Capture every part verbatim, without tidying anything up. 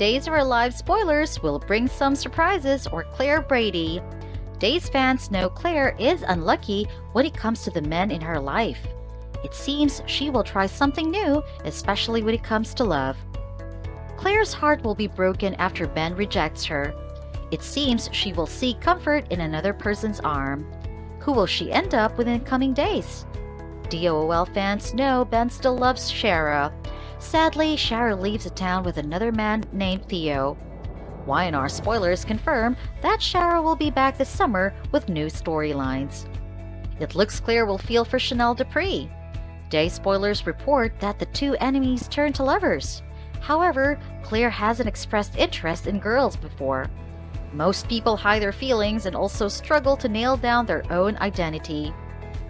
Days of Our Lives spoilers will bring some surprises for Claire Brady. Days fans know Claire is unlucky when it comes to the men in her life. It seems she will try something new, especially when it comes to love. Claire's heart will be broken after Ben rejects her. It seems she will seek comfort in another person's arm. Who will she end up with in the coming days? D O O L fans know Ben still loves Shara. Sadly, Shara leaves the town with another man named Theo. Y and R spoilers confirm that Shara will be back this summer with new storylines. It looks Claire will feel for Chanel Dupree. Day spoilers report that the two enemies turn to lovers. However, Claire hasn't expressed interest in girls before. Most people hide their feelings and also struggle to nail down their own identity.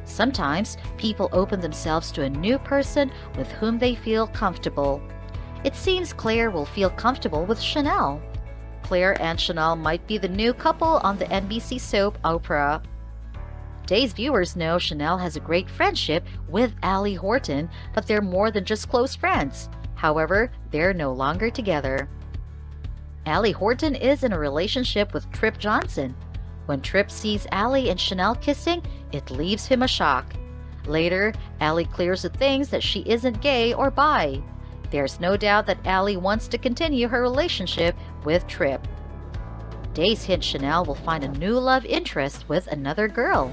Sometimes, people open themselves to a new person with whom they feel comfortable. It seems Claire will feel comfortable with Chanel. Claire and Chanel might be the new couple on the N B C soap Oprah. Days viewers know Chanel has a great friendship with Allie Horton, but they're more than just close friends. However, they're no longer together. Allie Horton is in a relationship with Tripp Johnson. When Tripp sees Allie and Chanel kissing, it leaves him a shock. Later, Allie clears the things that she isn't gay or bi. There's no doubt that Allie wants to continue her relationship with Tripp. Days hint Chanel will find a new love interest with another girl.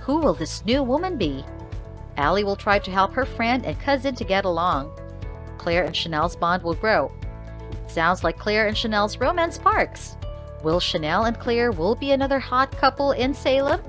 Who will this new woman be? Allie will try to help her friend and cousin to get along. Claire and Chanel's bond will grow. It sounds like Claire and Chanel's romance sparks. Will Chanel and Claire will be another hot couple in Salem?